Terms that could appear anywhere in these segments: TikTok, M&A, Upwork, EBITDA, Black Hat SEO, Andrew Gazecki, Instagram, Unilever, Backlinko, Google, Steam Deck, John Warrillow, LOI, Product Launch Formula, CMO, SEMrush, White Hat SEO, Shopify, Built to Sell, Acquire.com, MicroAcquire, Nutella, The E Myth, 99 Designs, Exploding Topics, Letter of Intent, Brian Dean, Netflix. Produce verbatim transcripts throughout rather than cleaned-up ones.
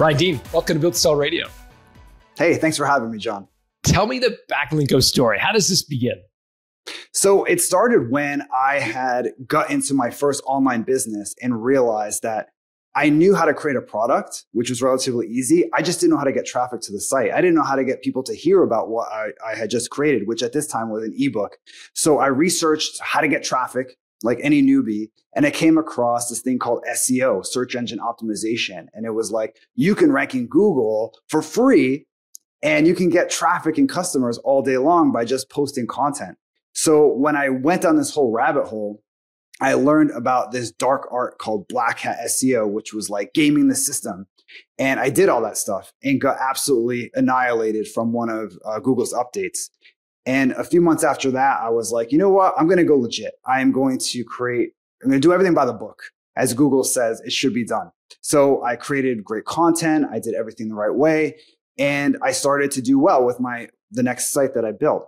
Brian Dean, welcome to Built to Sell Radio. Hey, thanks for having me, John. Tell me the Backlinko story. How does this begin? So it started when I had got into my first online business and realized that I knew how to create a product, which was relatively easy. I just didn't know how to get traffic to the site. I didn't know how to get people to hear about what I, I had just created, which at this time was an ebook. So I researched how to get traffic like any newbie. And I came across this thing called S E O, search engine optimization. And it was like, you can rank in Google for free and you can get traffic and customers all day long by just posting content. So when I went down this whole rabbit hole, I learned about this dark art called Black Hat S E O, which was like gaming the system. And I did all that stuff and got absolutely annihilated from one of uh, Google's updates. And a few months after that, I was like, you know what? I'm going to go legit. I am going to create, I'm going to do everything by the book, as Google says it should be done. So I created great content. I did everything the right way. And I started to do well with my the next site that I built.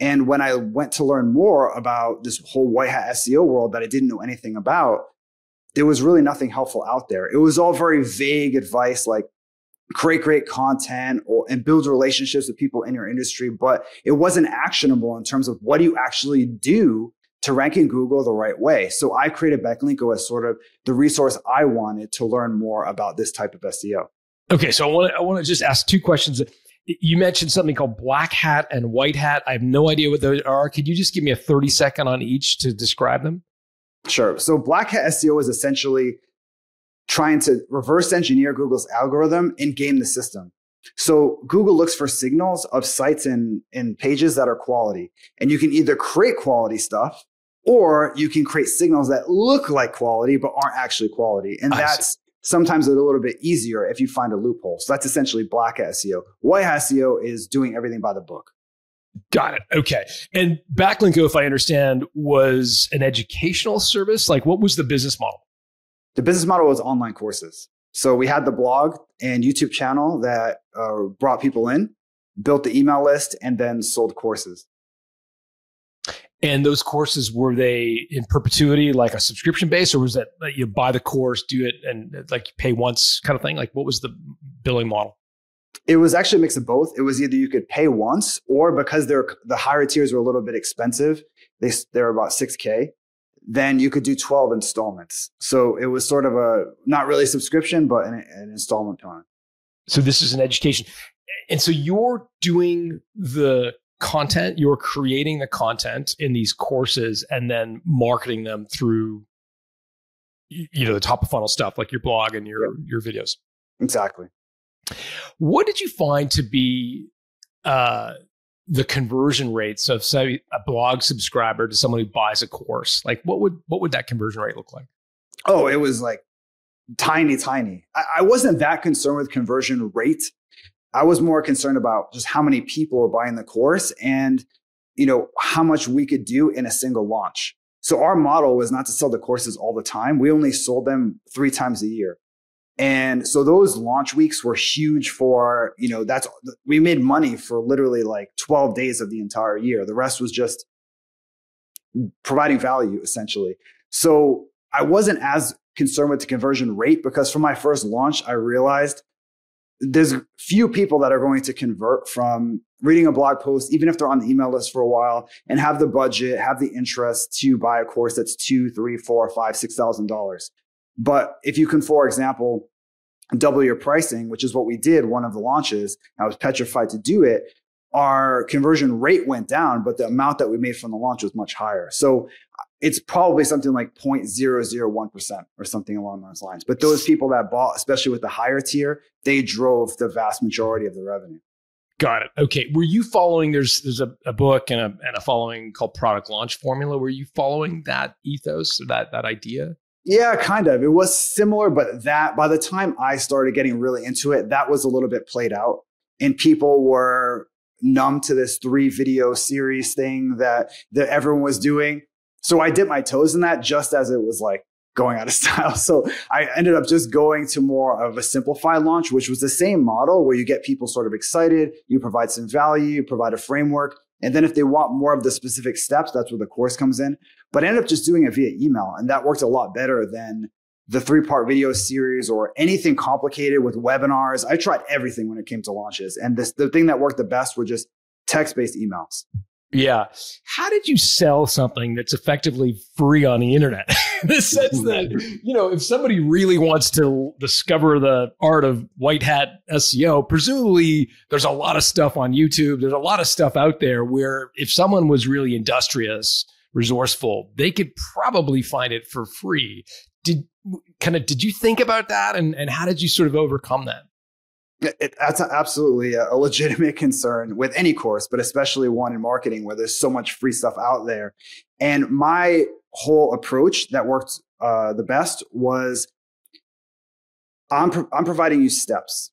And when I went to learn more about this whole white hat S E O world that I didn't know anything about, there was really nothing helpful out there. It was all very vague advice, like create great content or, and build relationships with people in your industry, but it wasn't actionable in terms of what do you actually do to rank in Google the right way. So I created Backlinko as sort of the resource I wanted to learn more about this type of S E O. Okay, so I want to I want to just ask two questions. You mentioned something called black hat and white hat. I have no idea what those are. Could you just give me a thirty second on each to describe them? Sure. So black hat S E O is essentially trying to reverse engineer Google's algorithm and game the system. So Google looks for signals of sites and, and pages that are quality. And you can either create quality stuff or you can create signals that look like quality but aren't actually quality. And that's sometimes it's a little bit easier if you find a loophole. So that's essentially black hat S E O. White hat S E O is doing everything by the book. Got it. Okay. And Backlinko, if I understand, was an educational service. Like, what was the business model? The business model was online courses. So we had the blog and YouTube channel that uh, brought people in, built the email list, and then sold courses. And those courses, were they in perpetuity, like a subscription base, or was that you buy the course, do it, and like pay once kind of thing? Like, what was the billing model? It was actually a mix of both. It was either you could pay once, or because they're the higher tiers were a little bit expensive, they they're about six K. Then you could do twelve installments. So it was sort of a not really a subscription, but an, an installment plan. So this is an education, and so you're doing the content, you're creating the content in these courses and then marketing them through, you know, the top of funnel stuff like your blog and your, yeah. your videos. Exactly. What did you find to be uh, the conversion rates of, say, a blog subscriber to someone who buys a course? Like, what would what would that conversion rate look like? Oh, it was like tiny, tiny. I, I wasn't that concerned with conversion rate. I was more concerned about just how many people are buying the course and, you know, how much we could do in a single launch. So our model was not to sell the courses all the time. We only sold them three times a year. And so those launch weeks were huge for, you know, that's, we made money for literally like twelve days of the entire year. The rest was just providing value essentially. So I wasn't as concerned with the conversion rate because for my first launch, I realized there's few people that are going to convert from reading a blog post, even if they're on the email list for a while and have the budget, have the interest to buy a course that's two, three, four, five, six thousand dollars. But if you can, for example, double your pricing, which is what we did one of the launches, I was petrified to do it, our conversion rate went down, but the amount that we made from the launch was much higher. So it's probably something like zero point zero zero one percent or something along those lines. But those people that bought, especially with the higher tier, they drove the vast majority of the revenue. Got it. Okay. Were you following, there's there's a, a book and a, and a following called Product Launch Formula. Were you following that ethos or that, that idea? Yeah, kind of. It was similar, but that by the time I started getting really into it, that was a little bit played out and people were numb to this three video series thing that, that everyone was doing. So I dipped my toes in that just as it was like going out of style. So I ended up just going to more of a simplified launch, which was the same model where you get people sort of excited, you provide some value, you provide a framework. And then if they want more of the specific steps, that's where the course comes in. But I ended up just doing it via email. And that worked a lot better than the three-part video series or anything complicated with webinars. I tried everything when it came to launches. And this, the thing that worked the best were just text-based emails. Yeah. How did you sell something that's effectively free on the internet? In the sense that, you know, if somebody really wants to discover the art of white hat S E O, presumably there's a lot of stuff on YouTube. There's a lot of stuff out there where if someone was really industrious, resourceful, they could probably find it for free. Did kind of, did you think about that? And, and how did you sort of overcome that? It, that's absolutely a legitimate concern with any course, but especially one in marketing where there's so much free stuff out there. And my whole approach that worked uh, the best was I'm, pro I'm providing you steps.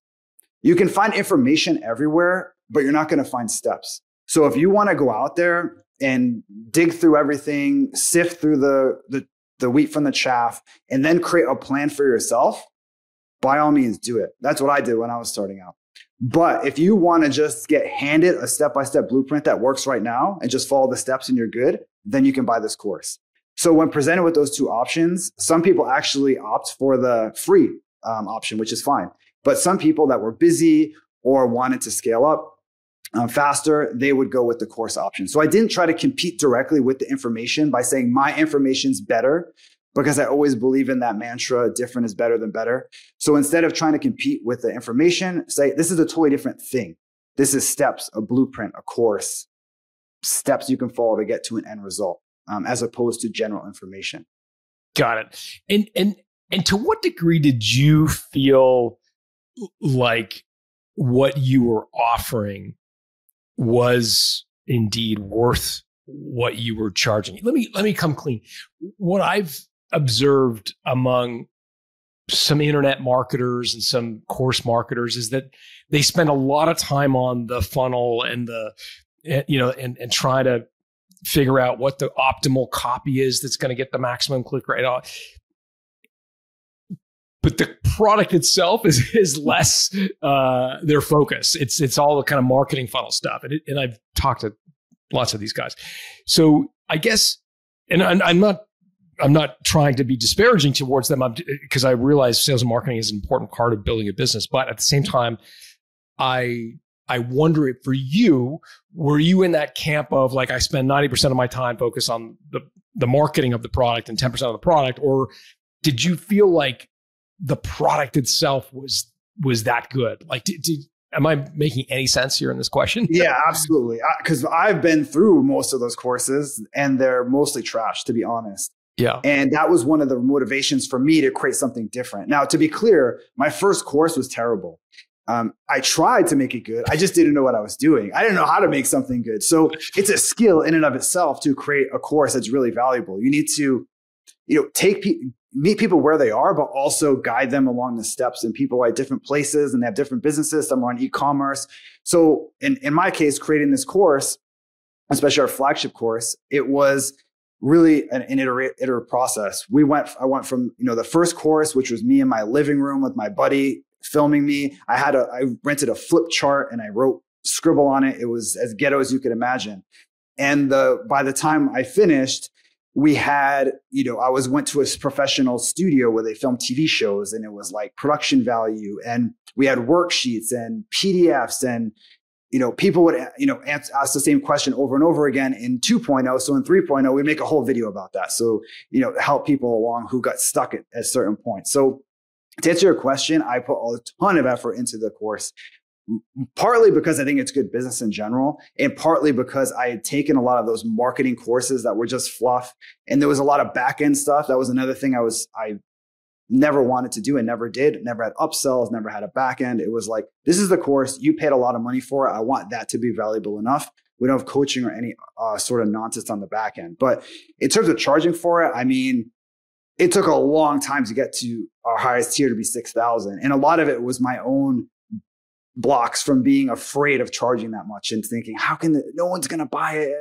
You can find information everywhere, but you're not going to find steps. So if you want to go out there and dig through everything, sift through the, the, the wheat from the chaff, and then create a plan for yourself, by all means, do it. That's what I did when I was starting out. But if you want to just get handed a step-by-step blueprint that works right now and just follow the steps and you're good, then you can buy this course. So when presented with those two options, some people actually opt for the free um, option, which is fine. But some people that were busy or wanted to scale up um, faster, they would go with the course option. So I didn't try to compete directly with the information by saying my information's better, because I always believe in that mantra, different is better than better. So instead of trying to compete with the information, say, this is a totally different thing. This is steps, a blueprint, a course, steps you can follow to get to an end result, um, as opposed to general information. Got it. And, and, and to what degree did you feel like what you were offering was indeed worth what you were charging? Let me, let me come clean. What I've observed among some internet marketers and some course marketers is that they spend a lot of time on the funnel and the, you know, and, and try to figure out what the optimal copy is that's going to get the maximum click rate off. But the product itself is, is less uh, their focus. It's, it's all the kind of marketing funnel stuff. And, it, and I've talked to lots of these guys. So I guess, and I'm, I'm not, I'm not trying to be disparaging towards them, because I realize sales and marketing is an important part of building a business. But at the same time, I I wonder if for you, were you in that camp of like, I spend ninety percent of my time focused on the, the marketing of the product and ten percent of the product? Or did you feel like the product itself was, was that good? Like, did, did am I making any sense here in this question? Yeah, absolutely. Because I've been through most of those courses and they're mostly trash, to be honest. Yeah. And that was one of the motivations for me to create something different. Now, to be clear, my first course was terrible. Um, I tried to make it good. I just didn't know what I was doing. I didn't know how to make something good. So it's a skill in and of itself to create a course that's really valuable. You need to, you know, take pe meet people where they are, but also guide them along the steps. And people are at different places and they have different businesses. Some are on e-commerce. So in, in my case, creating this course, especially our flagship course, it was really an, an iterative, iterative process. We went, I went from, you know, the first course, which was me in my living room with my buddy filming me. I had a, I rented a flip chart and I wrote scribble on it. It was as ghetto as you could imagine. And the, by the time I finished, we had, you know, I was went to a professional studio where they filmed T V shows, and it was like production value, and we had worksheets and P D Fs, and you know, people would, you know, ask, ask the same question over and over again in two point oh. So in three point oh, we make a whole video about that. So, you know, help people along who got stuck at, at certain points. So to answer your question, I put a ton of effort into the course, partly because I think it's good business in general, and partly because I had taken a lot of those marketing courses that were just fluff. And there was a lot of back end stuff. That was another thing I was, I never wanted to do and never did, never had upsells, never had a back end. It was like, this is the course, you paid a lot of money for it. I want that to be valuable enough. We don't have coaching or any uh, sort of nonsense on the back end. But in terms of charging for it, I mean, it took a long time to get to our highest tier to be six thousand. And a lot of it was my own blocks from being afraid of charging that much and thinking, how can the, no one's going to buy it?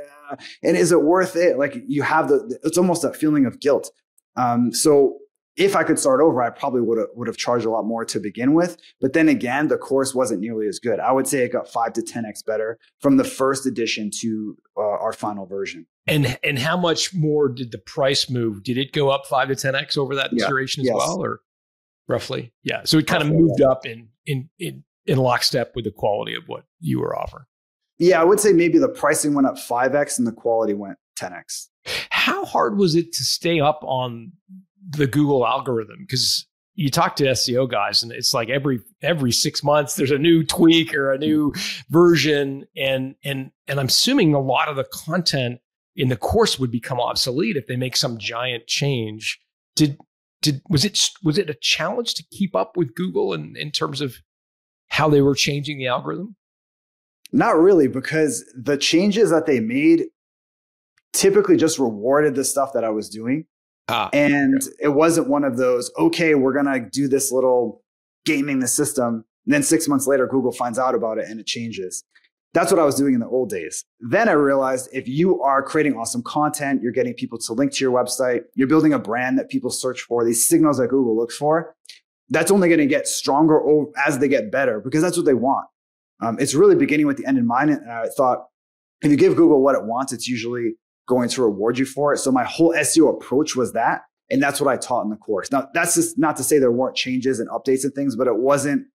And is it worth it? Like you have the, it's almost that feeling of guilt. Um, so if I could start over, I probably would have, would have charged a lot more to begin with. But then again, the course wasn't nearly as good. I would say it got five to ten X better from the first edition to uh, our final version. And and how much more did the price move? Did it go up five to ten x over that yeah. duration as yes. well, or roughly? Yeah. So it kind roughly, of moved yeah. up in, in in in lockstep with the quality of what you were offering. Yeah, I would say maybe the pricing went up five x and the quality went ten x. How hard was it to stay up on the Google algorithm? Because you talk to S E O guys and it's like every every six months there's a new tweak or a new version. And and and I'm assuming a lot of the content in the course would become obsolete if they make some giant change. Did did was it was it a challenge to keep up with Google in, in terms of how they were changing the algorithm? Not really, because the changes that they made typically just rewarded the stuff that I was doing. Ah, and okay. it wasn't one of those, okay, we're going to do this little gaming the system. And then six months later, Google finds out about it and it changes. That's what I was doing in the old days. Then I realized if you are creating awesome content, you're getting people to link to your website, you're building a brand that people search for, these signals that Google looks for, that's only going to get stronger as they get better because that's what they want. Um, it's really beginning with the end in mind. And I thought, if you give Google what it wants, it's usually going to reward you for it. So my whole S E O approach was that. And that's what I taught in the course. Now, that's just not to say there weren't changes and updates and things, but it wasn't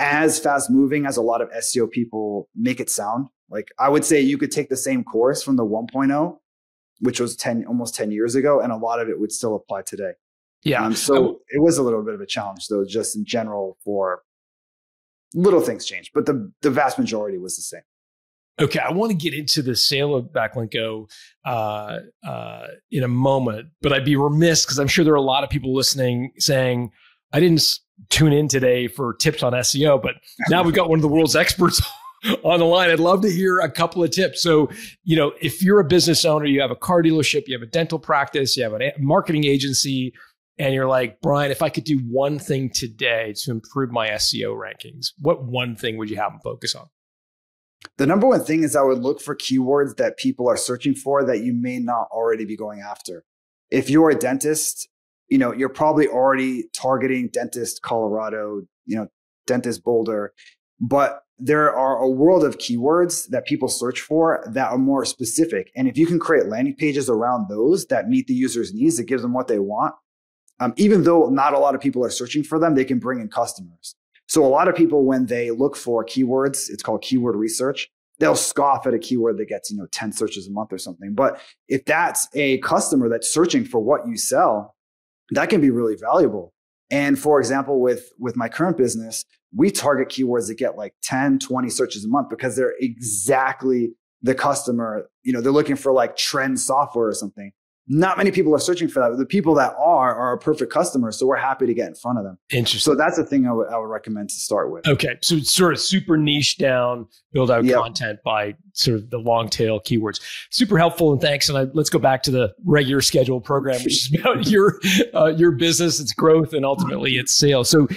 as fast moving as a lot of S E O people make it sound. Like I would say you could take the same course from the one point oh, which was ten, almost ten years ago, and a lot of it would still apply today. Yeah. Um, so w- it was a little bit of a challenge though, just in general for little things change, but the, the vast majority was the same. Okay. I want to get into the sale of Backlinko uh, uh, in a moment, but I'd be remiss because I'm sure there are a lot of people listening saying, I didn't tune in today for tips on S E O, but now we've got one of the world's experts on the line. I'd love to hear a couple of tips. So, you know, if you're a business owner, you have a car dealership, you have a dental practice, you have a marketing agency, and you're like, Brian, if I could do one thing today to improve my S E O rankings, what one thing would you have them focus on? The number one thing is I would look for keywords that people are searching for that you may not already be going after. If you're a dentist, you know, you're probably already targeting dentist Colorado, you know, dentist Boulder, but there are a world of keywords that people search for that are more specific. And if you can create landing pages around those that meet the user's needs, that gives them what they want, um, even though not a lot of people are searching for them, they can bring in customers. So a lot of people, when they look for keywords, it's called keyword research, they'll scoff at a keyword that gets, you know, ten searches a month or something. But if that's a customer that's searching for what you sell, that can be really valuable. And for example, with, with my current business, we target keywords that get like ten, twenty searches a month because they're exactly the customer, you know, they're looking for like trend software or something. Not many people are searching for that, but the people that are are a perfect customer. So we're happy to get in front of them. Interesting. So that's the thing I would, I would recommend to start with. Okay. So it's sort of super niche down, build out yep. content by sort of the long tail keywords. Super helpful and thanks. And I, let's go back to the regular scheduled program, which is about your, uh, your business, its growth, and ultimately its sales. So,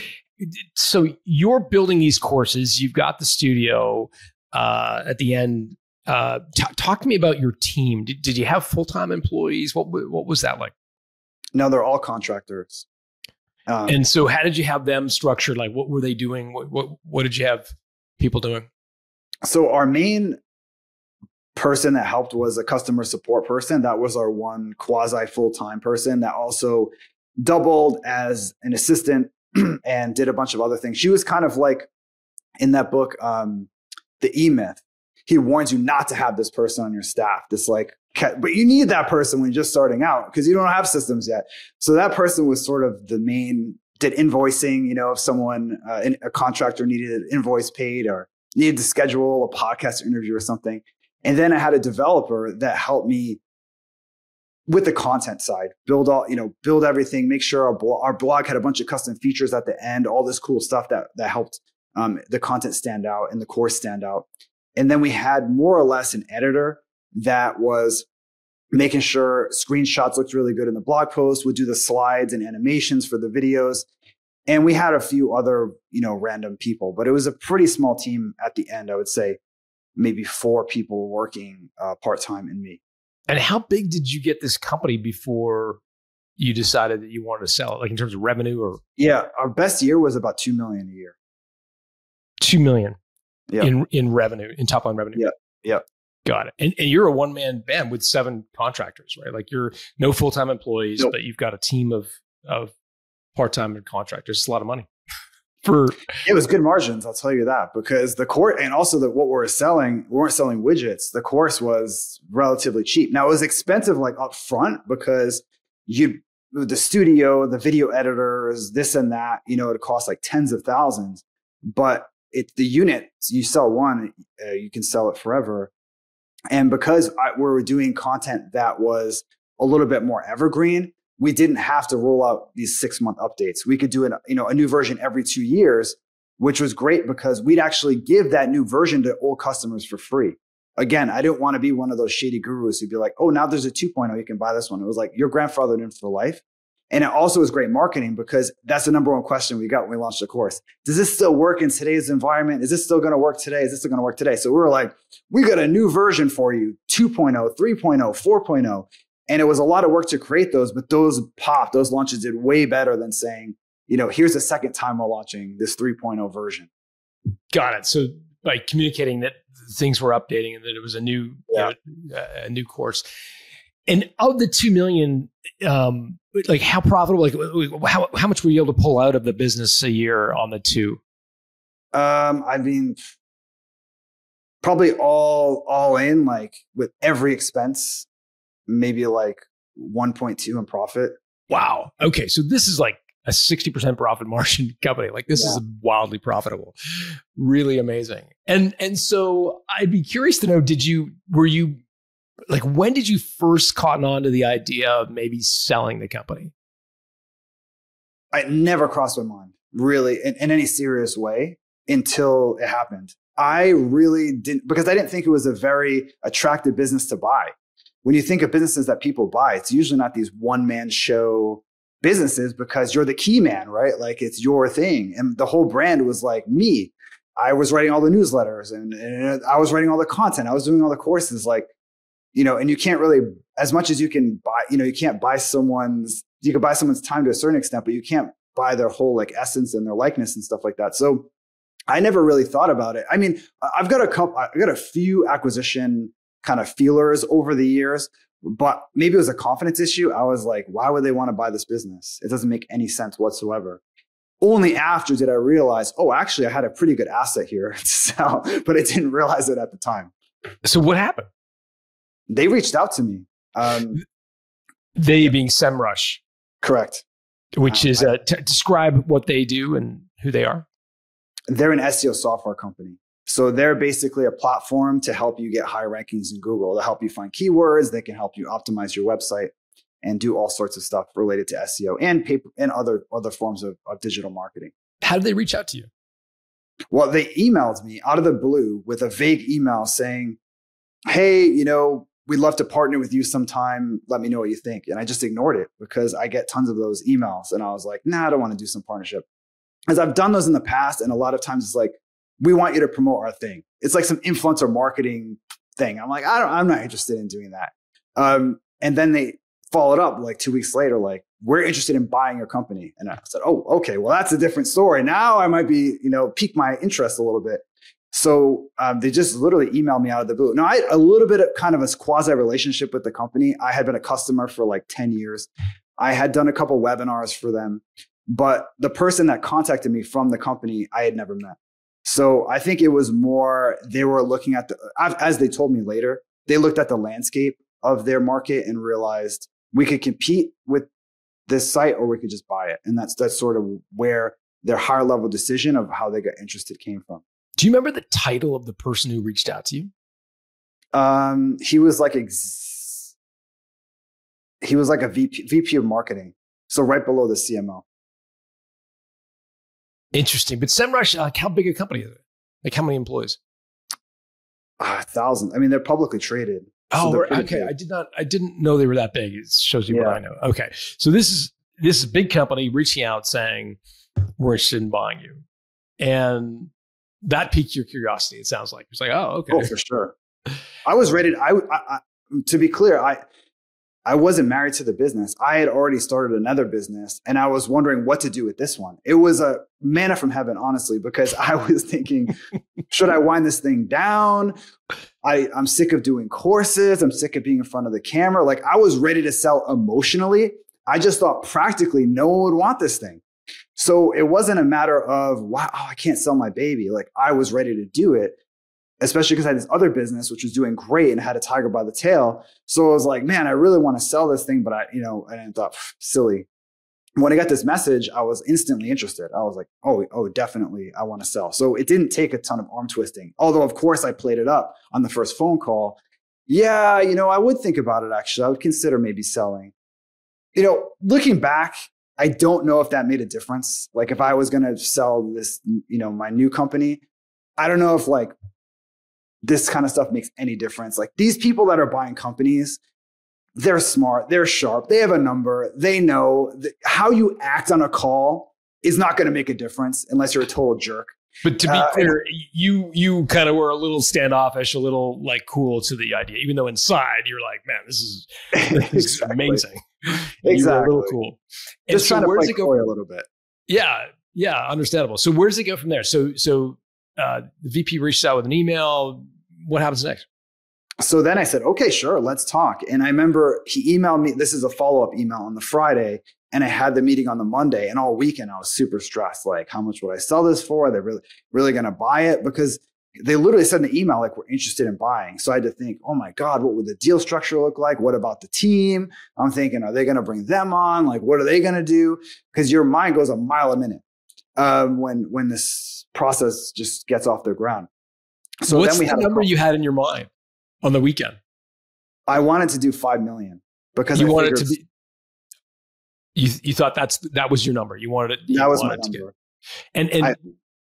so you're building these courses, you've got the studio uh, at the end. Uh, t- talk to me about your team. Did, did you have full-time employees? What what was that like? No, they're all contractors. Um, and so how did you have them structured? Like what were they doing? What, what, what did you have people doing? So our main person that helped was a customer support person. That was our one quasi full-time person that also doubled as an assistant and did a bunch of other things. She was kind of like in that book, um, The E Myth. He warns you not to have this person on your staff. This like, but you need that person when you're just starting out because you don't have systems yet. So that person was sort of the main, did invoicing, you know, if someone, uh, a contractor needed an invoice paid or needed to schedule a podcast interview or something. And then I had a developer that helped me with the content side, build all, you know, build everything, make sure our blog, our blog had a bunch of custom features at the end, all this cool stuff that, that helped um, the content stand out and the course stand out. And then we had more or less an editor that was making sure screenshots looked really good in the blog post, would do the slides and animations for the videos. And we had a few other, you know, random people, but it was a pretty small team at the end. I would say maybe four people working uh, part-time and me. And how big did you get this company before you decided that you wanted to sell it? Like in terms of revenue or? Yeah. Our best year was about two million a year. two million. Yeah. In in revenue, in top line revenue. Yeah, yeah. Got it. And, and you're a one man band with seven contractors, right? Like you're no full time employees, nope. but you've got a team of of part time and contractors. It's a lot of money. For it was good margins, I'll tell you that, because the core and also that what we were selling, we weren't selling widgets. The course was relatively cheap. Now it was expensive, like up front, because you the studio, the video editors, this and that. You know, it costs like tens of thousands. But it's the unit you sell one, uh, you can sell it forever. And because I, we were doing content that was a little bit more evergreen, we didn't have to roll out these six month updates. We could do an, you know, a new version every two years, which was great because we'd actually give that new version to old customers for free. Again, I didn't want to be one of those shady gurus who'd be like, oh, now there's a two point oh, you can buy this one. It was like, you're grandfathered in for life. And it also was great marketing because that's the number one question we got when we launched the course. Does this still work in today's environment? Is this still going to work today? Is this still going to work today? So we were like, we got a new version for you, two point oh, three point oh, four point oh. And it was a lot of work to create those, but those popped, those launches did way better than saying, you know, here's the second time we're launching this three point oh version. Got it. So by communicating that things were updating and that it was a new, yeah. you know, a new course. And of the two million, um, like how profitable, like how, how much were you able to pull out of the business a year on the two? Um, I mean, probably all, all in, like with every expense, maybe like one point two in profit. Wow. Okay. So this is like a sixty percent profit margin company. Like this yeah. is wildly profitable. Really amazing. And, and so I'd be curious to know, did you, were you like, when did you first cotton on to the idea of maybe selling the company? It never crossed my mind really in, in any serious way until it happened. I really didn't, because I didn't think it was a very attractive business to buy. When you think of businesses that people buy, it's usually not these one-man show businesses because you're the key man, right? Like it's your thing. And the whole brand was like me. I was writing all the newsletters and, and I was writing all the content. I was doing all the courses, like, you know, and you can't really, as much as you can buy, you know, you can't buy someone's, you can buy someone's time to a certain extent, but you can't buy their whole like essence and their likeness and stuff like that. So I never really thought about it. I mean, I've got a couple, I've got a few acquisition kind of feelers over the years, but maybe it was a confidence issue. I was like, why would they want to buy this business? It doesn't make any sense whatsoever. Only after did I realize, oh, actually I had a pretty good asset here to sell, but I didn't realize it at the time. So what happened? They reached out to me. Um, they being SEMrush. Correct. Which um, is, I, uh, t- describe what they do and who they are. They're an S E O software company. So they're basically a platform to help you get high rankings in Google, to help you find keywords. They can help you optimize your website and do all sorts of stuff related to S E O and paper and other, other forms of, of digital marketing. How did they reach out to you? Well, they emailed me out of the blue with a vague email saying, hey, you know, we'd love to partner with you sometime. Let me know what you think. And I just ignored it because I get tons of those emails. And I was like, nah, I don't want to do some partnership. As I've done those in the past. And a lot of times it's like, we want you to promote our thing. It's like some influencer marketing thing. I'm like, I don't, I'm not interested in doing that. Um, and then they followed up like two weeks later, like, we're interested in buying your company. And I said, oh, okay, well, that's a different story. Now I might be, you know, pique my interest a little bit. So um, they just literally emailed me out of the blue. Now I had a little bit of kind of a quasi relationship with the company. I had been a customer for like ten years. I had done a couple webinars for them, but the person that contacted me from the company, I had never met. So I think it was more, they were looking at the, as they told me later, they looked at the landscape of their market and realized we could compete with this site or we could just buy it. And that's, that's sort of where their higher level decision of how they got interested came from. Do you remember the title of the person who reached out to you? Um, he was like, ex- he was like a V P, V P of marketing. So right below the C M O. Interesting. But SEMrush, like how big a company is it? Like how many employees? Uh, thousands. I mean, they're publicly traded. Oh, so okay. Big. I did not, I didn't know they were that big. It shows you yeah. what I know. Okay. So this is, this is a big company reaching out saying, we're interested in buying you. And that piqued your curiosity. It sounds like it's like, oh, okay. Oh, for sure. I was ready. I, I, I, to be clear, I, I wasn't married to the business. I had already started another business and I was wondering what to do with this one. It was a manna from heaven, honestly, because I was thinking, should I wind this thing down? I, I'm sick of doing courses. I'm sick of being in front of the camera. Like, I was ready to sell emotionally. I just thought practically no one would want this thing. So it wasn't a matter of, wow, oh, I can't sell my baby. Like, I was ready to do it, especially because I had this other business, which was doing great and had a tiger by the tail. So I was like, man, I really want to sell this thing. But I, you know, and I thought, silly. When I got this message, I was instantly interested. I was like, oh, oh, definitely, I want to sell. So it didn't take a ton of arm twisting. Although, of course, I played it up on the first phone call. Yeah, you know, I would think about it, actually. I would consider maybe selling. You know, looking back, I don't know if that made a difference. Like, if I was going to sell this, you know, my new company, I don't know if like this kind of stuff makes any difference. Like, these people that are buying companies, they're smart, they're sharp, they have a number, they know that how you act on a call is not going to make a difference unless you're a total jerk. But to be uh, clear, you you kind of were a little standoffish, a little like cool to the idea, even though inside you're like, man, this is, this is exactly. amazing. Exactly. A little cool. And just so trying to play it go a little bit. Yeah. Yeah. Understandable. So where does it go from there? So, so uh, the V P reached out with an email. What happens next? So then I said, okay, sure, let's talk. And I remember he emailed me, this is a follow-up email on the Friday, and I had the meeting on the Monday, and all weekend I was super stressed. Like, how much would I sell this for? Are they really, really going to buy it? Because they literally sent an email like, we're interested in buying. So I had to think, oh my God, what would the deal structure look like? What about the team? I'm thinking, are they going to bring them on? Like, what are they going to do? Because your mind goes a mile a minute um, when, when this process just gets off the ground. So what's then we the had number you had in your mind? On the weekend, I wanted to do five million because you I wanted to be. You you thought that's that was your number. You wanted it. You that was my number. To get, and and I,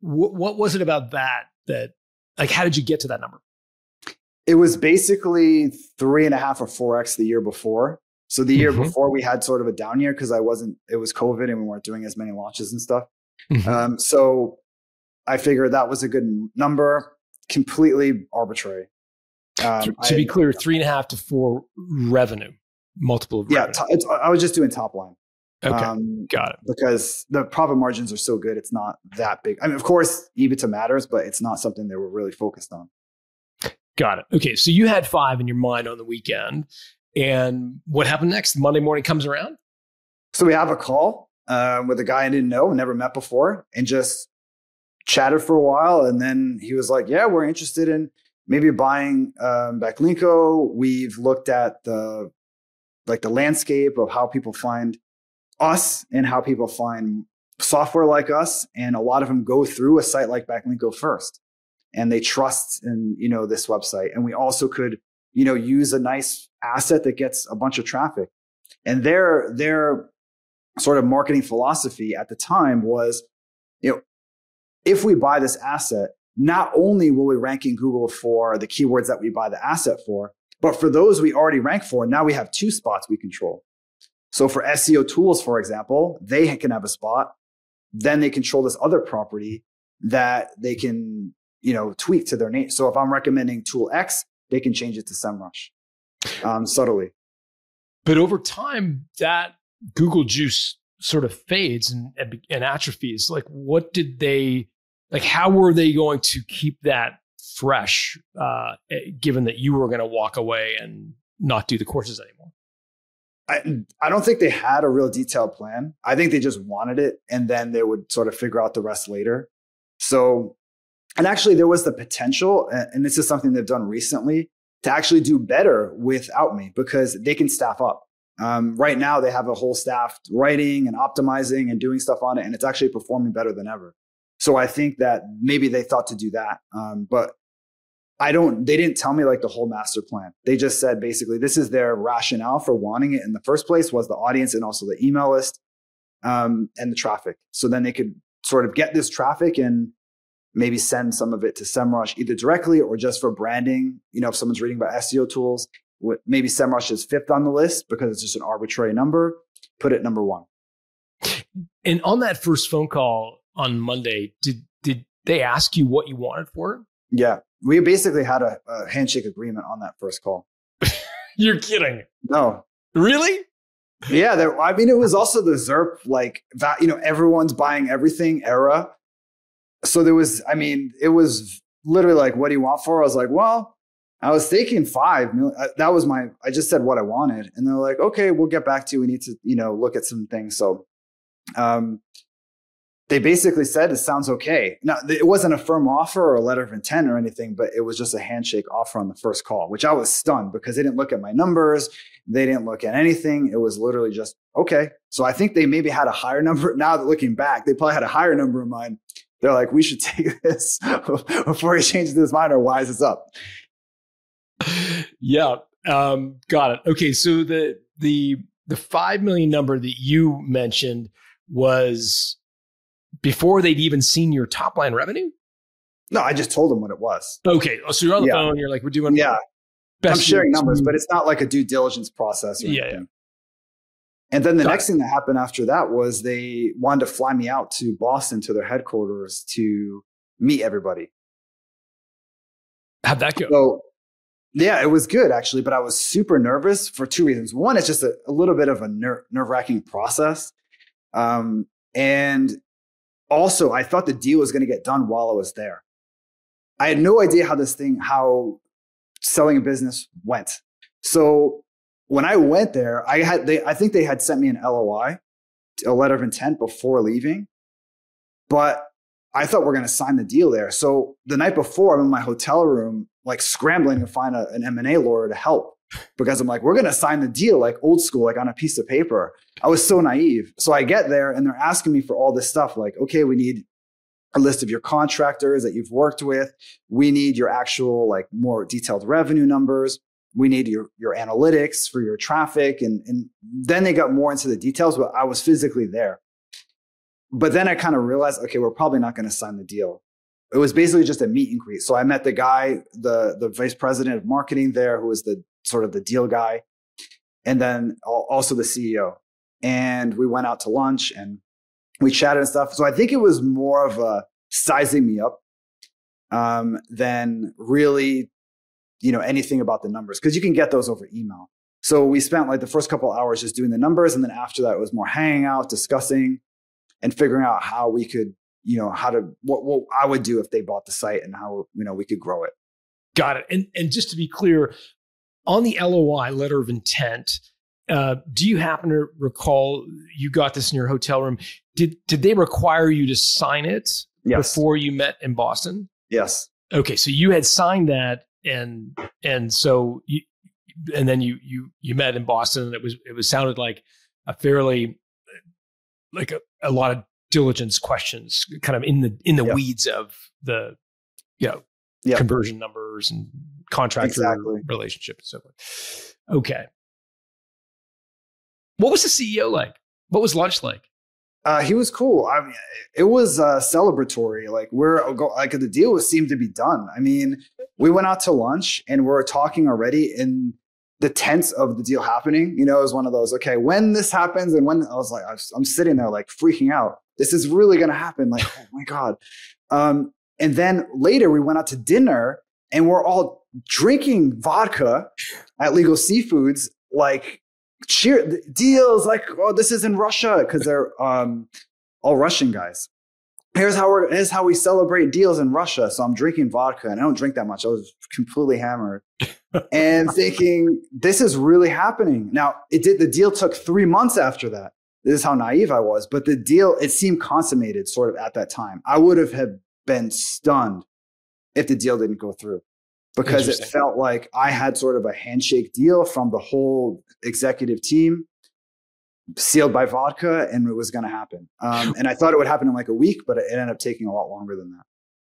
what was it about that that like how did you get to that number? It was basically three and a half or four x the year before. So the year mm-hmm. before we had sort of a down year because I wasn't. It was COVID and we weren't doing as many launches and stuff. Mm-hmm. Um, so I figured that was a good number. Completely arbitrary. Um, to to be clear, three and a half to four revenue, multiple of revenue. Yeah, it's, I was just doing top line. Okay, um, got it. Because the profit margins are so good, it's not that big. I mean, of course, EBITDA matters, but it's not something that we're really focused on. Got it. Okay, so you had five in your mind on the weekend. And what happened next? Monday morning comes around? So we have a call uh, with a guy I didn't know, never met before, and just chatted for a while. And then he was like, yeah, we're interested in maybe buying um, Backlinko. We've looked at the like the landscape of how people find us and how people find software like us, and a lot of them go through a site like Backlinko first, and they trust in you know this website. And we also could you know use a nice asset that gets a bunch of traffic. And their their sort of marketing philosophy at the time was, you know, if we buy this asset, not only will we rank in Google for the keywords that we buy the asset for, but for those we already rank for, now we have two spots we control. So for S E O tools, for example, they can have a spot. Then they control this other property that they can, you know, tweak to their name. So if I'm recommending tool X, they can change it to SEMrush um, subtly. But over time, that Google juice sort of fades and, and atrophies. Like, what did they... Like, how were they going to keep that fresh, uh, given that you were going to walk away and not do the courses anymore? I, I don't think they had a real detailed plan. I think they just wanted it, and then they would sort of figure out the rest later. So, and actually there was the potential, and this is something they've done recently, to actually do better without me because they can staff up. Um, right now they have a whole staff writing and optimizing and doing stuff on it, and it's actually performing better than ever. So I think that maybe they thought to do that, um, but I don't, they didn't tell me like the whole master plan. They just said, basically, this is their rationale for wanting it in the first place was the audience and also the email list um, and the traffic. So then they could sort of get this traffic and maybe send some of it to SEMrush either directly or just for branding. You know, if someone's reading about S E O tools, maybe SEMrush is fifth on the list because it's just an arbitrary number, put it number one. And on that first phone call, on Monday, did did they ask you what you wanted for it? Yeah, we basically had a, a handshake agreement on that first call. You're kidding? No, really? Yeah, there, I mean, it was also the Z E R P, like that. You know, everyone's buying everything era. So there was, I mean, it was literally like, "What do you want for?" I was like, "Well, I was thinking five million. That was my, I just said what I wanted. And they're like, okay, we'll get back to you. We need to, you know, look at some things. So um, they basically said, it sounds okay. Now, it wasn't a firm offer or a letter of intent or anything, but it was just a handshake offer on the first call, which I was stunned because they didn't look at my numbers. They didn't look at anything. It was literally just, okay. So I think they maybe had a higher number. Now that looking back, they probably had a higher number in mind. They're like, we should take this before he changes his mind or wise us up. Yeah. Um, got it. Okay. So the, the, the five million number that you mentioned was before they'd even seen your top line revenue? No, I just told them what it was. Okay. So you're on the yeah. phone. You're like, we're doing, yeah, best I'm sharing numbers, but it's not like a due diligence process or yeah, anything. Yeah. And then the got next it. thing that happened after that was they wanted to fly me out to Boston to their headquarters to meet everybody. How'd that go? So, yeah, it was good actually, but I was super nervous for two reasons. One, it's just a, a little bit of a ner- nerve-wracking process. Um, and also I thought the deal was going to get done while I was there. I had no idea how this thing, how selling a business went. So when I went there, I had, they, I think they had sent me an L O I, a letter of intent before leaving, but I thought we're going to sign the deal there. So the night before, I'm in my hotel room, like scrambling to find a, an M and A lawyer to help because I'm like, we're going to sign the deal like old school, like on a piece of paper. I was so naive. So I get there and they're asking me for all this stuff. Like, okay, we need a list of your contractors that you've worked with. We need your actual, like more detailed revenue numbers. We need your, your analytics for your traffic. And, and then they got more into the details, but I was physically there. But then I kind of realized, okay, we're probably not going to sign the deal. It was basically just a meet and greet. So I met the guy, the, the vice president of marketing there, who was the sort of the deal guy, and then also the C E O. And we went out to lunch and we chatted and stuff. So I think it was more of a sizing me up um, than really, you know, anything about the numbers, because you can get those over email. So we spent like the first couple of hours just doing the numbers. And then after that, it was more hanging out, discussing and figuring out how we could, you know, how to, what, what I would do if they bought the site and how, you know, we could grow it. Got it. And and just to be clear, on the L O I, letter of intent, uh, do you happen to recall, you got this in your hotel room, did did they require you to sign it yes. before you met in Boston? Yes. Okay. So you had signed that and, and so, you, and then you, you, you met in Boston and it was, it was sounded like a fairly, like a, a lot of diligence questions kind of in the in the yeah. weeds of the you know yeah. conversion numbers and contractor exactly. relationship and so forth. Okay. What was the C E O like? What was lunch like? Uh, he was cool. I mean, it was uh, celebratory. Like we're like the deal was seemed to be done. I mean, we went out to lunch and we're talking already in the tense of the deal happening. You know, it was one of those. Okay, when this happens and when I was like, I was, I'm sitting there like freaking out. This is really going to happen. Like, oh my God. Um, and then later we went out to dinner and we're all drinking vodka at Legal Seafoods, like cheer deals like, oh, this is in Russia. Cause they're, um, all Russian guys. Here's how we're, here's how we celebrate deals in Russia. So I'm drinking vodka and I don't drink that much. I was completely hammered and thinking this is really happening. Now it did, the deal took three months after that. This is how naive I was, but the deal, it seemed consummated sort of at that time. I would have, have been stunned if the deal didn't go through because it felt like I had sort of a handshake deal from the whole executive team sealed by vodka and it was going to happen. Um, and I thought it would happen in like a week, but it ended up taking a lot longer than that.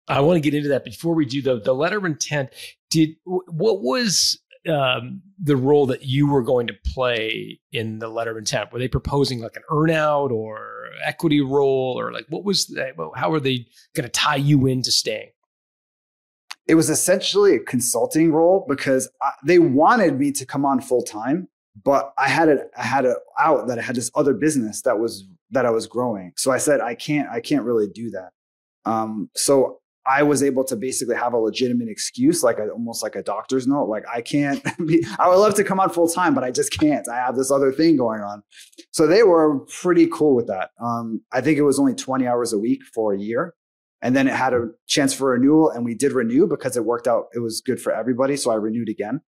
I want to get into that before we do though. The letter of intent, did, what was... Um, the role that you were going to play in the letter of intent? Were they proposing like an earnout or equity role or like what was that? How are they going to tie you into staying? It was essentially a consulting role because I, they wanted me to come on full time, but I had it, I had it out that I had this other business that was, that I was growing. So I said, I can't, I can't really do that. Um, so I was able to basically have a legitimate excuse, like a, almost like a doctor's note. Like I can't be, I would love to come on full time, but I just can't. I have this other thing going on. So they were pretty cool with that. Um, I think it was only twenty hours a week for a year. And then it had a chance for renewal, and we did renew because it worked out. It was good for everybody. So I renewed again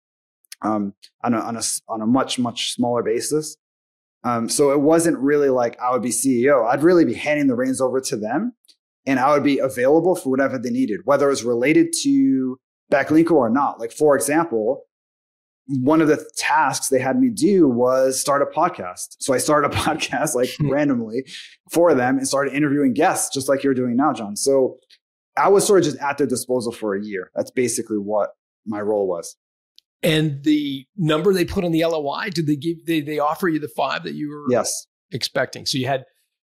um, on, a, on, a, on a much, much smaller basis. Um, so it wasn't really like I would be C E O. I'd really be handing the reins over to them, and I would be available for whatever they needed, whether it was related to Backlinko or not. Like, for example, one of the tasks they had me do was start a podcast. So I started a podcast like randomly for them and started interviewing guests, just like you're doing now, John. So I was sort of just at their disposal for a year. That's basically what my role was. And the number they put on the L O I, did they give, they, they offer you the five that you were yes. expecting? So you had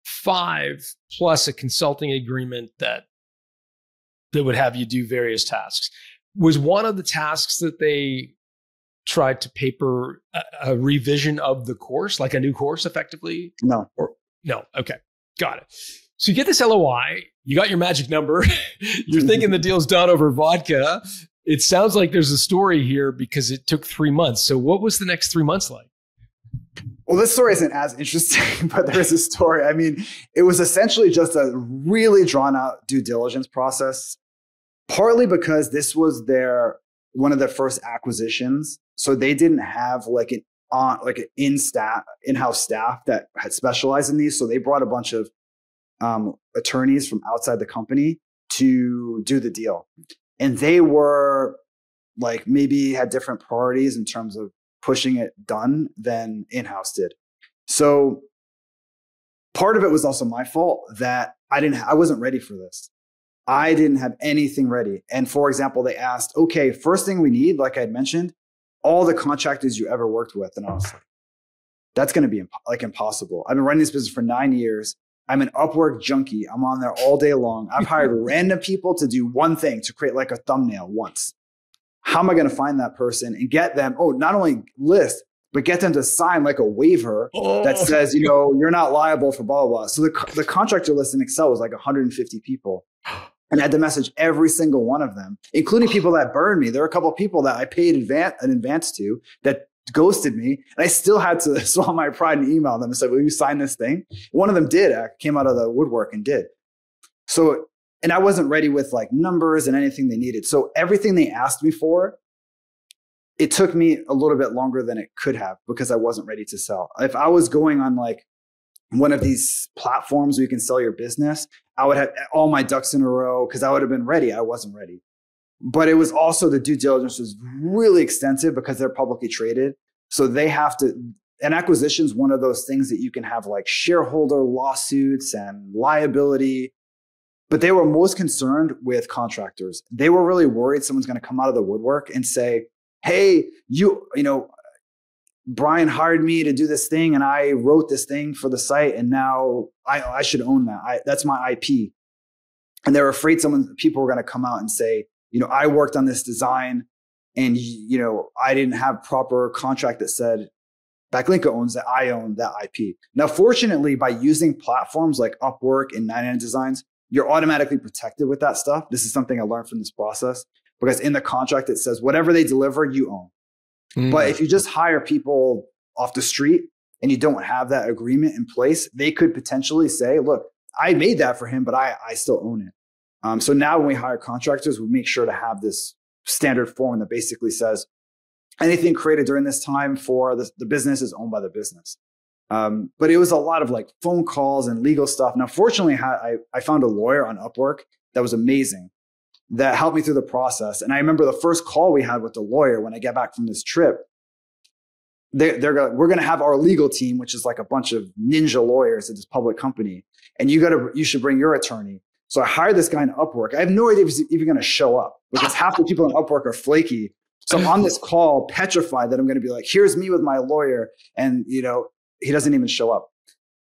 five plus a consulting agreement that, that would have you do various tasks. Was one of the tasks that they tried to paper a, a revision of the course, like a new course effectively? No. Or, no. Okay. Got it. So you get this L O I, you got your magic number, you're thinking the deal's done over vodka. It sounds like there's a story here because it took three months. So what was the next three months like? Well, this story isn't as interesting, but there is a story. I mean, it was essentially just a really drawn out due diligence process, partly because this was their one of their first acquisitions. So they didn't have like an on like an in staff in-house staff that had specialized in these. So they brought a bunch of um, attorneys from outside the company to do the deal, and they were like maybe had different priorities in terms of pushing it done than in-house did. So part of it was also my fault that I didn't I wasn't ready for this. I didn't have anything ready. And for example, they asked, okay, first thing we need, like I had mentioned, all the contractors you ever worked with. And I was like, that's going to be imp- like impossible. I've been running this business for nine years. I'm an Upwork junkie. I'm on there all day long. I've hired random people to do one thing, to create like a thumbnail once. How am I going to find that person and get them? Oh, not only list, but get them to sign like a waiver oh. that says, you know, you're not liable for blah, blah, blah. So the, the contractor list in Excel was like one hundred fifty people. And I had to message every single one of them, including people that burned me. There were a couple of people that I paid advance, an advance to that ghosted me. And I still had to swallow my pride and email them and said, will you sign this thing? One of them did. I came out of the woodwork and did. So, and I wasn't ready with like numbers and anything they needed. So everything they asked me for, it took me a little bit longer than it could have because I wasn't ready to sell. If I was going on like one of these platforms where you can sell your business, I would have all my ducks in a row because I would have been ready. I wasn't ready. But it was also the due diligence was really extensive because they're publicly traded. So they have to, an acquisition is one of those things that you can have like shareholder lawsuits and liability. But they were most concerned with contractors. They were really worried someone's going to come out of the woodwork and say, hey, you, you know, Brian hired me to do this thing and I wrote this thing for the site and now I, I should own that. I, that's my I P. And they're afraid someone, people were going to come out and say, you know, I worked on this design and, you know, I didn't have proper contract that said Backlinko owns that, I own that I P. Now, fortunately, by using platforms like Upwork and ninety-nine Designs, you're automatically protected with that stuff. This is something I learned from this process because in the contract, it says whatever they deliver, you own. Mm. But if you just hire people off the street and you don't have that agreement in place, they could potentially say, look, I made that for him, but I, I still own it. Um, so now when we hire contractors, we make sure to have this standard form that basically says anything created during this time for the, the business is owned by the business. Um, but it was a lot of like phone calls and legal stuff. Now, fortunately, I, I found a lawyer on Upwork that was amazing, that helped me through the process. And I remember the first call we had with the lawyer when I get back from this trip, they, they're gonna, we're going to have our legal team, which is like a bunch of ninja lawyers at this public company. And you got to, you should bring your attorney. So I hired this guy in Upwork. I have no idea if he's even going to show up because half the people in Upwork are flaky. So I'm on this call petrified that I'm going to be like, here's me with my lawyer. And you know, he doesn't even show up.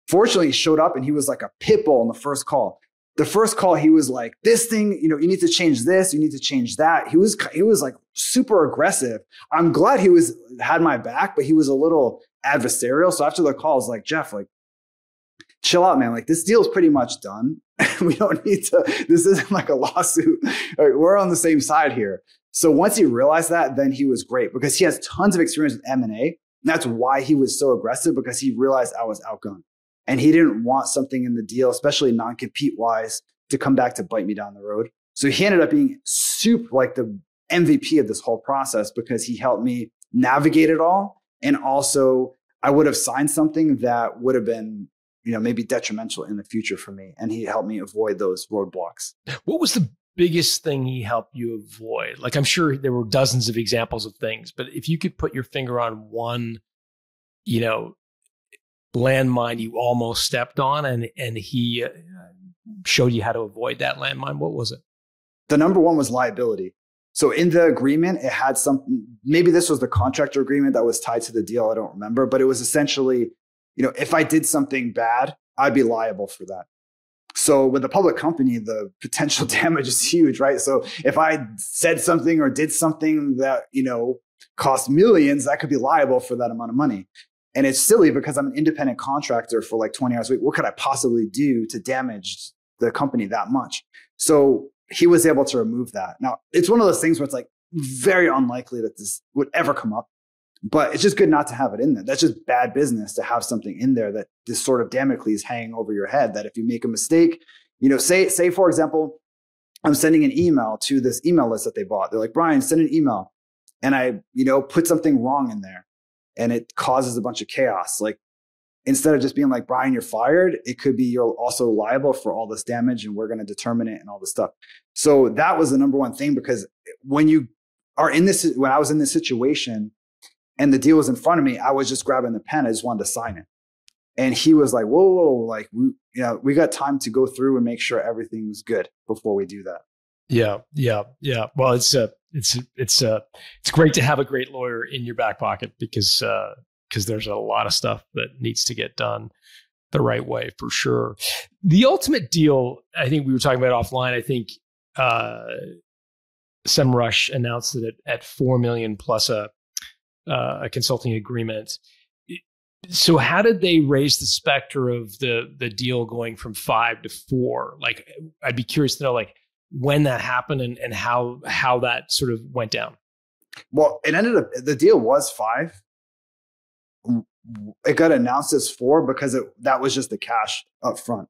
Fortunately, he showed up and he was like a pit bull on the first call. The first call, he was like, this thing, you know, you need to change this, you need to change that. He was, he was like super aggressive. I'm glad he was, had my back, but he was a little adversarial. So after the call, I was like, Jeff, like, chill out, man. Like, this deal's pretty much done. We don't need to, this isn't like a lawsuit. Right, we're on the same side here. So once he realized that, then he was great because he has tons of experience with M and A. That's why he was so aggressive, because he realized I was outgunned. And he didn't want something in the deal, especially non-compete wise, to come back to bite me down the road. So he ended up being super like the M V P of this whole process because he helped me navigate it all. And also I would have signed something that would have been, you know, maybe detrimental in the future for me. And he helped me avoid those roadblocks. What was the biggest thing he helped you avoid? Like, I'm sure there were dozens of examples of things, but if you could put your finger on one, you know, landmine you almost stepped on and, and he showed you how to avoid that landmine, what was it? The number one was liability. So in the agreement, it had some, maybe this was the contractor agreement that was tied to the deal. I don't remember, but it was essentially, you know, if I did something bad, I'd be liable for that. So with a public company, the potential damage is huge, right? So if I said something or did something that, you know, cost millions, I could be liable for that amount of money. And it's silly because I'm an independent contractor for like twenty hours a week. What could I possibly do to damage the company that much? So he was able to remove that. Now, it's one of those things where it's like very unlikely that this would ever come up, but it's just good not to have it in there. That's just bad business to have something in there that this sort of Damocles hanging over your head, that if you make a mistake, you know, say, say for example, I'm sending an email to this email list that they bought. They're like, Brian, send an email. And I, you know, put something wrong in there and it causes a bunch of chaos. Like, instead of just being like, Brian, you're fired, it could be you're also liable for all this damage and we're going to determine it and all this stuff. So that was the number one thing, because when you are in this, when I was in this situation and the deal was in front of me, I was just grabbing the pen. I just wanted to sign it. And he was like, whoa, whoa, whoa, like, we, you know, we got time to go through and make sure everything's good before we do that. Yeah. Yeah. Yeah. Well, it's a, it's, it's a, it's great to have a great lawyer in your back pocket because, uh, because there's a lot of stuff that needs to get done the right way for sure. The ultimate deal, I think we were talking about offline, I think uh, SEMrush announced that at four million plus a, uh, a consulting agreement. So how did they raise the specter of the, the deal going from five to four? Like, I'd be curious to know like when that happened and, and how, how that sort of went down. Well, it ended up, the deal was five. It got announced as four because it, that was just the cash up front.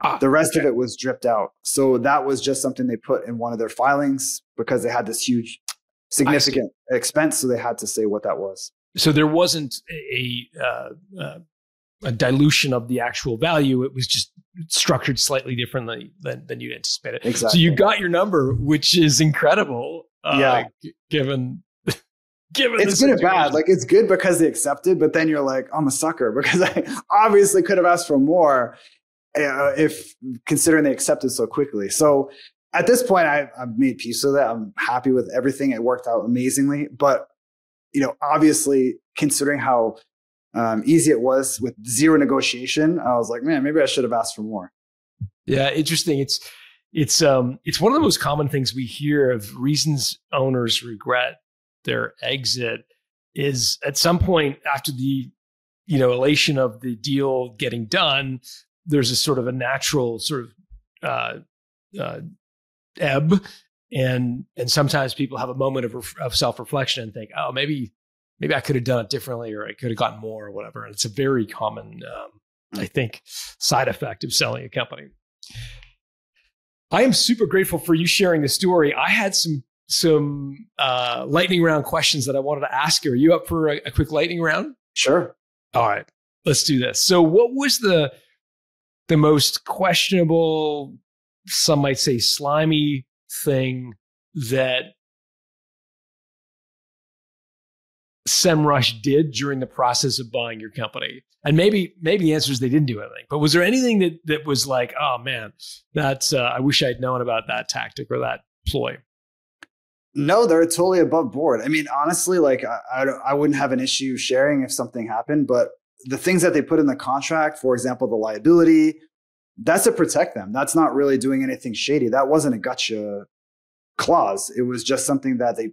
Ah, the rest okay. of it was dripped out. So that was just something they put in one of their filings because they had this huge, significant expense. So they had to say what that was. So there wasn't a, uh, uh, a dilution of the actual value. It was just structured slightly differently than, than you'd anticipated. Exactly. So you got your number, which is incredible. Uh, yeah. G- given... Given it's good and bad. Like, it's good because they accepted, but then you're like, I'm a sucker because I obviously could have asked for more uh, if considering they accepted so quickly. So at this point, I, I've made peace with that. I'm happy with everything. It worked out amazingly. But, you know, obviously considering how um, easy it was with zero negotiation, I was like, man, maybe I should have asked for more. Yeah. Interesting. It's, it's, um, it's one of the most common things we hear of reasons owners regret their exit is at some point after the, you know, elation of the deal getting done, there's a sort of a natural sort of uh, uh, ebb. And and sometimes people have a moment of, ref- of self-reflection and think, oh, maybe maybe I could have done it differently, or I could have gotten more or whatever. And it's a very common, um, I think, side effect of selling a company. I am super grateful for you sharing the story. I had some some uh, lightning round questions that I wanted to ask you. Are you up for a, a quick lightning round? Sure. All right, let's do this. So what was the the most questionable, some might say slimy thing that SEMrush did during the process of buying your company? And maybe maybe the answer is they didn't do anything, but was there anything that, that was like, oh man, that's, uh, I wish I'd known about that tactic or that ploy? No, they're totally above board. I mean, honestly, like I, I, I wouldn't have an issue sharing if something happened, but the things that they put in the contract, for example, the liability, that's to protect them. That's not really doing anything shady. That wasn't a gotcha clause. It was just something that they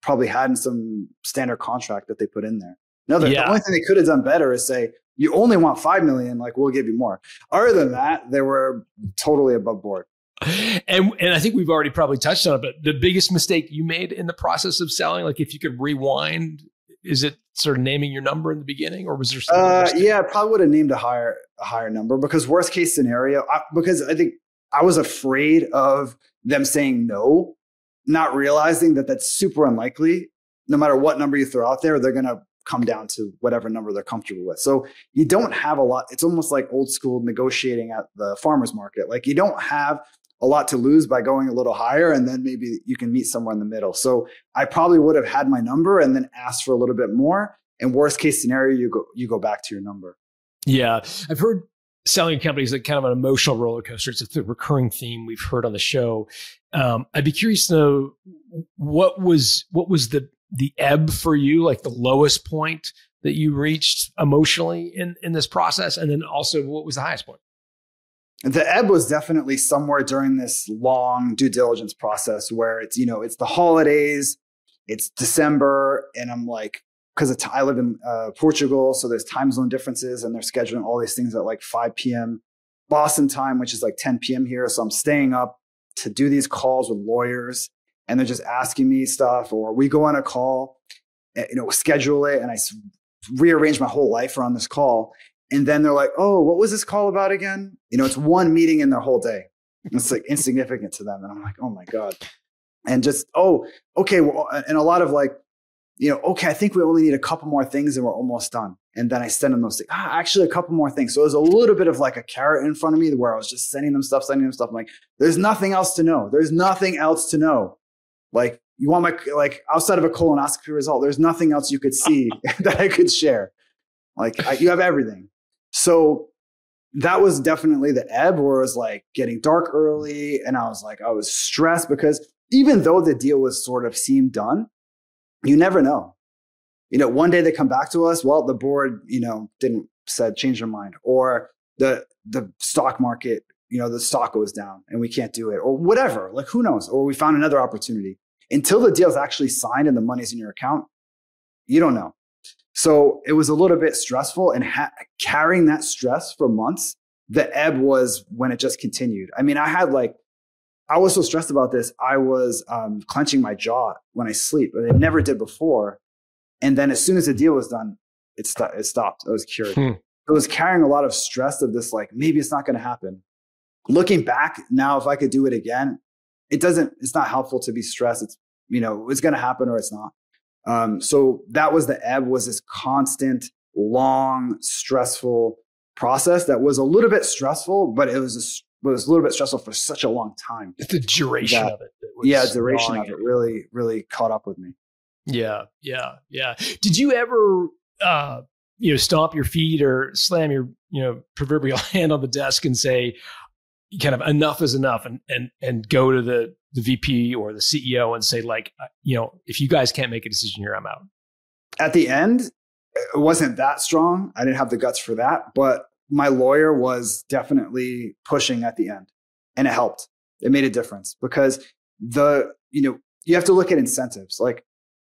probably had in some standard contract that they put in there. No, the, yeah. the only thing they could have done better is say, you only want five million dollars, like we'll give you more. Other than that, they were totally above board. And and I think we've already probably touched on it, but the biggest mistake you made in the process of selling, like if you could rewind, is it sort of naming your number in the beginning, or was there something? Uh, yeah, I probably would have named a higher a higher number because worst case scenario, I, because I think I was afraid of them saying no, not realizing that that's super unlikely. No matter what number you throw out there, they're going to come down to whatever number they're comfortable with. So you don't have a lot. It's almost like old school negotiating at the farmer's market. Like you don't have a lot to lose by going a little higher, and then maybe you can meet somewhere in the middle. So I probably would have had my number and then asked for a little bit more. And worst case scenario, you go, you go back to your number. Yeah. I've heard selling companies like kind of an emotional roller coaster. It's a recurring theme we've heard on the show. Um, I'd be curious to know what was, what was the, the ebb for you, like the lowest point that you reached emotionally in, in this process? And then also what was the highest point? The ebb was definitely somewhere during this long due diligence process where it's, you know, it's the holidays, it's December. And I'm like, because I live in uh, Portugal, so there's time zone differences and they're scheduling all these things at like five p.m. Boston time, which is like ten p.m. here. So I'm staying up to do these calls with lawyers. And they're just asking me stuff, or we go on a call, you know, schedule it. And I rearrange my whole life around this call. And then they're like, oh, what was this call about again? You know, it's one meeting in their whole day. It's like insignificant to them. And I'm like, oh my God. And just, oh, okay. Well, and a lot of like, you know, okay, I think we only need a couple more things and we're almost done. And then I send them those things. Ah, actually a couple more things. So it was a little bit of like a carrot in front of me where I was just sending them stuff, sending them stuff. I'm like, there's nothing else to know. There's nothing else to know. Like you want my, like outside of a colonoscopy result, there's nothing else you could see that I could share. Like I, you have everything. So that was definitely the ebb where it was like getting dark early. And I was like, I was stressed because even though the deal was sort of seemed done, you never know. You know, one day they come back to us. Well, the board, you know, didn't said change their mind, or the, the stock market, you know, the stock goes down and we can't do it, or whatever, like who knows, or we found another opportunity. Until the deal is actually signed and the money's in your account, you don't know. So it was a little bit stressful, and ha- carrying that stress for months, the ebb was when it just continued. I mean, I had like, I was so stressed about this. I was um, clenching my jaw when I sleep, but I never did before. And then as soon as the deal was done, it, st- it stopped. I was cured. Hmm. It was carrying a lot of stress of this, like, maybe it's not going to happen. Looking back now, if I could do it again, it doesn't, it's not helpful to be stressed. It's, you know, it's going to happen or it's not. Um, so that was the ebb, was this constant, long, stressful process that was a little bit stressful, but it was a, it was a little bit stressful for such a long time. The duration that, of it. it was yeah. duration of it really, really caught up with me. Yeah. Yeah. Yeah. Did you ever, uh, you know, stomp your feet or slam your, you know, proverbial hand on the desk and say, kind of enough is enough, and and and go to the the V P or the C E O and say, like, you know, if you guys can't make a decision here, I'm out? At the end, it wasn't that strong. I didn't have the guts for that, but my lawyer was definitely pushing at the end, and it helped. It made a difference because the, you know, you have to look at incentives. Like,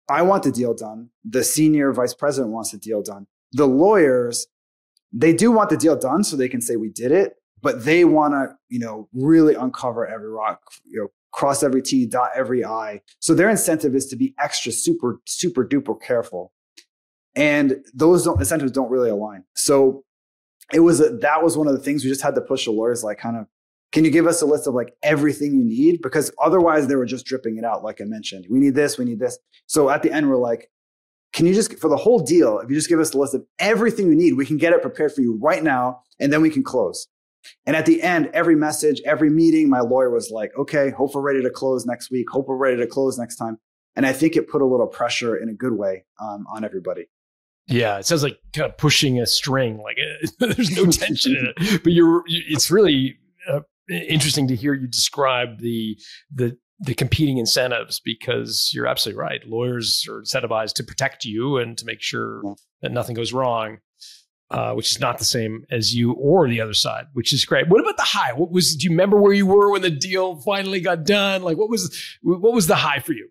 I want the deal done. The senior vice president wants the deal done. The lawyers, they do want the deal done so they can say we did it. But they want to, you know, really uncover every rock, you know, cross every T, dot every I. So their incentive is to be extra, super, super duper careful. And those don't, incentives don't really align. So it was, a, that was one of the things we just had to push the lawyers, like, kind of, can you give us a list of like everything you need? Because otherwise they were just dripping it out. Like I mentioned, we need this, we need this. So at the end, we're like, can you just, for the whole deal, if you just give us a list of everything you need, we can get it prepared for you right now, and then we can close. And at the end, every message, every meeting, my lawyer was like, okay, hope we're ready to close next week. Hope we're ready to close next time. And I think it put a little pressure in a good way um, on everybody. Yeah. It sounds like kind of pushing a string, like uh, there's no tension in it, but you're, it's really uh, interesting to hear you describe the, the, the competing incentives, because you're absolutely right. Lawyers are incentivized to protect you and to make sure yeah. that nothing goes wrong. Uh, which is not the same as you or the other side, which is great. What about the high? What was? Do you remember where you were when the deal finally got done? Like, what was what was the high for you?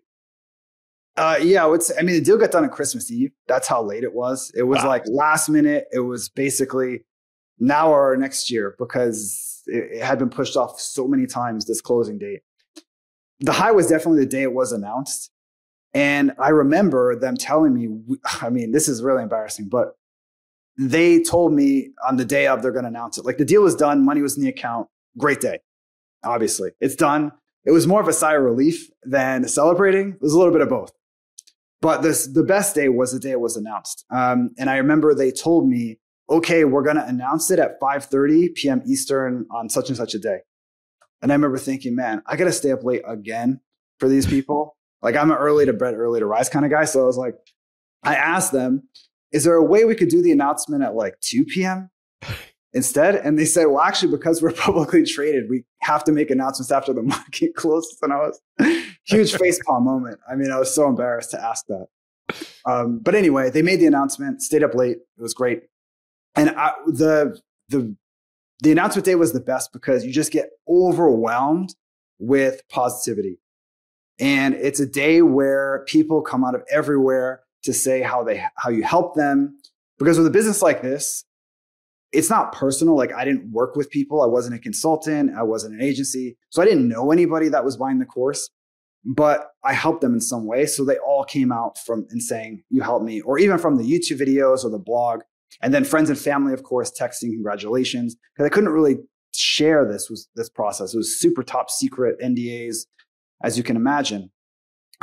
Uh, yeah, I would say, I mean, the deal got done on Christmas Eve. That's how late it was. It was wow. like last minute. It was basically now or next year, because it, it had been pushed off so many times, this closing date. The high was definitely the day it was announced. And I remember them telling me, I mean, this is really embarrassing, but they told me on the day of, they're going to announce it. Like, the deal was done. Money was in the account. Great day. obviously. It's done. It was more of a sigh of relief than celebrating. It was a little bit of both. But this, the best day was the day it was announced. Um, and I remember they told me, okay, we're going to announce it at five thirty p m Eastern on such and such a day. And I remember thinking, man, I got to stay up late again for these people. Like, I'm an early to bed, early to rise kind of guy. So I was like, I asked them, is there a way we could do the announcement at like two p m instead? And they said, well, actually, because we're publicly traded, we have to make announcements after the market closes. And I was huge facepalm moment. I mean, I was so embarrassed to ask that. Um, but anyway, they made the announcement, stayed up late. It was great. And I, the, the, the announcement day was the best because you just get overwhelmed with positivity. And it's a day where people come out of everywhere to say how they, how you help them. Because with a business like this, it's not personal. Like, I didn't work with people. I wasn't a consultant. I wasn't an agency. So I didn't know anybody that was buying the course, but I helped them in some way. So they all came out from and saying, you helped me, or even from the YouTube videos or the blog. And then friends and family, of course, texting congratulations, because I couldn't really share this was this process. It was super top secret N D As, as you can imagine.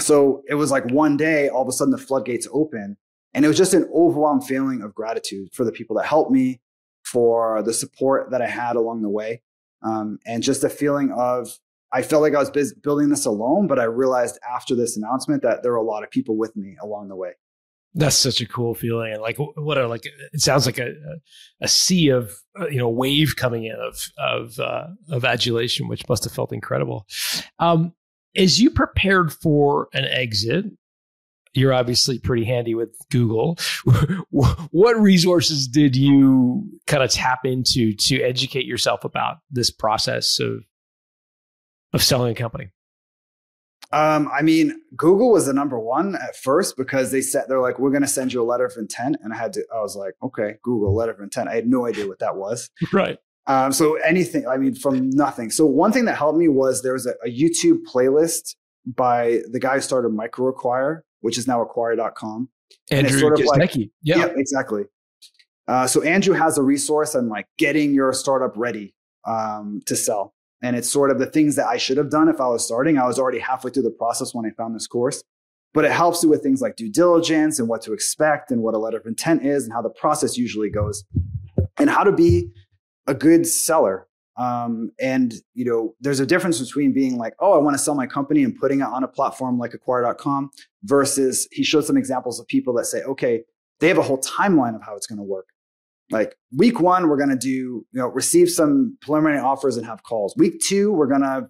So it was like one day, all of a sudden the floodgates open, and it was just an overwhelmed feeling of gratitude for the people that helped me, for the support that I had along the way. Um, and just a feeling of, I felt like I was busy building this alone, but I realized after this announcement that there were a lot of people with me along the way. That's such a cool feeling. And like, what a, like, it sounds like a, a sea of, you know, wave coming in of, of, uh, of adulation, which must've felt incredible. Um, as you prepared for an exit, you're obviously pretty handy with Google. What resources did you kind of tap into to educate yourself about this process of, of selling a company? Um, I mean, Google was the number one at first, because they said, they're like, we're going to send you a letter of intent. And I had to, I was like, okay, Google letter of intent. I had no idea what that was. Right. Um, so anything, I mean, from nothing. So one thing that helped me was there was a, a YouTube playlist by the guy who started MicroAcquire, which is now Acquire dot com. Andrew Gazecki. Sort of like, yeah. yeah, exactly. Uh, so Andrew has a resource on like getting your startup ready um, to sell. And it's sort of the things that I should have done if I was starting. I was already halfway through the process when I found this course, but it helps you with things like due diligence and what to expect and what a letter of intent is and how the process usually goes and how to be a good seller. Um, and, you know, there's a difference between being like, oh, I want to sell my company and putting it on a platform like Acquire dot com versus he showed some examples of people that say, okay, they have a whole timeline of how it's going to work. Like week one, we're going to do, you know, receive some preliminary offers and have calls. Week two, we're going to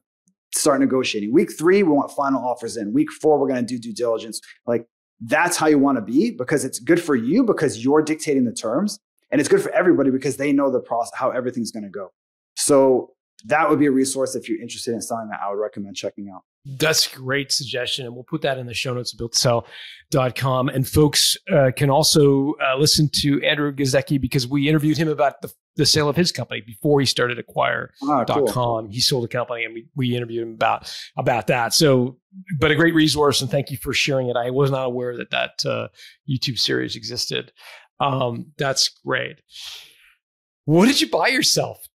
start negotiating. Week three, we want final offers in. Week four, we're going to do due diligence. Like that's how you want to be, because it's good for you because you're dictating the terms, and it's good for everybody because they know the process, how everything's going to go. So that would be a resource if you're interested in selling that I would recommend checking out. That's a great suggestion. And we'll put that in the show notes at built to sell dot com. And folks uh, can also uh, listen to Andrew Gazecki, because we interviewed him about the, the sale of his company before he started Acquire dot com. Oh, cool. He sold a company and we, we interviewed him about, about that. So, but a great resource, and thank you for sharing it. I was not aware that that uh, YouTube series existed. Um, that's great. What did you buy yourself?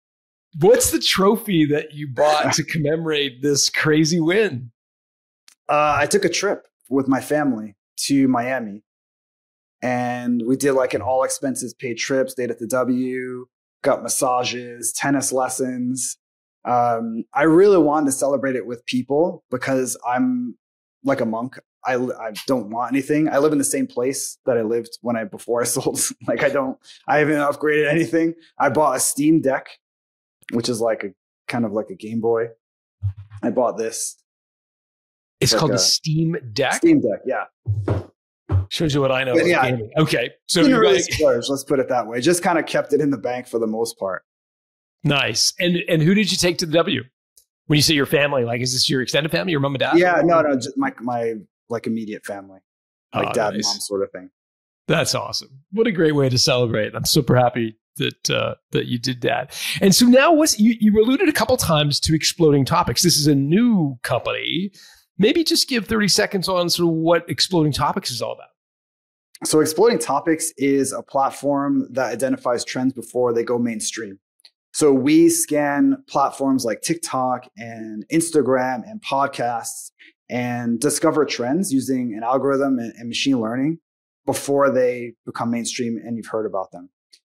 What's the trophy that you bought to commemorate this crazy win? Uh, I took a trip with my family to Miami, and we did like an all expenses paid trip, stayed at the W, got massages, tennis lessons. Um, I really wanted to celebrate it with people because I'm like a monk. I, I don't want anything. I live in the same place that I lived when I, before I sold. Like I don't, I haven't upgraded anything. I bought a Steam Deck, which is like a kind of like a Game Boy. I bought this. It's like called the Steam Deck? Steam Deck, yeah. Shows you what I know about yeah, gaming. Okay. So you really splurge, let's put it that way. Just kind of kept it in the bank for the most part. Nice. And and who did you take to the W? When you say your family, like is this your extended family, your mom and dad? Yeah, no, no, just my my like immediate family. Like oh, dad nice. And mom sort of thing. That's awesome. What a great way to celebrate. I'm super happy that uh, that you did that. And so now what's, you, you alluded a couple times to Exploding Topics. This is a new company. Maybe just give thirty seconds on sort of what Exploding Topics is all about. So Exploding Topics is a platform that identifies trends before they go mainstream. So we scan platforms like TikTok and Instagram and podcasts and discover trends using an algorithm and, and machine learning before they become mainstream and you've heard about them.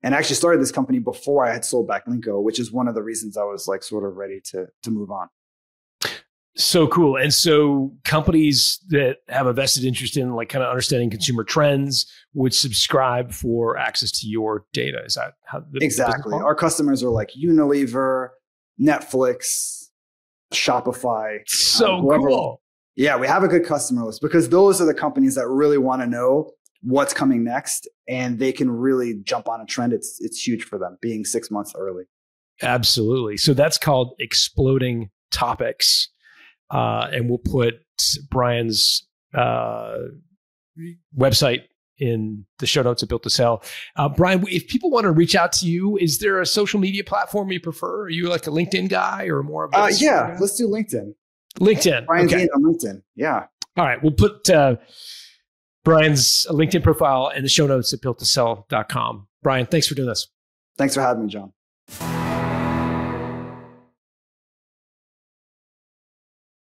And I actually started this company before I had sold Backlinko, which is one of the reasons I was like sort of ready to, to move on. So cool. And so companies that have a vested interest in like kind of understanding consumer trends would subscribe for access to your data. Is that how? The exactly. Our customers are like Unilever, Netflix, Shopify. So um, cool. Yeah, we have a good customer list because those are the companies that really want to know what's coming next and they can really jump on a trend. It's, it's huge for them being six months early. Absolutely. So that's called Exploding Topics. Uh, and we'll put Brian's uh, website in the show notes at Built to Sell. Uh, Brian, if people want to reach out to you, is there a social media platform you prefer? Are you like a LinkedIn guy or more of a... Uh, yeah, guy? Let's do LinkedIn. LinkedIn. Brian Dean on LinkedIn. Yeah. All right. We'll put uh, Brian's LinkedIn profile in the show notes at built to sell dot com. Brian, thanks for doing this. Thanks for having me, John.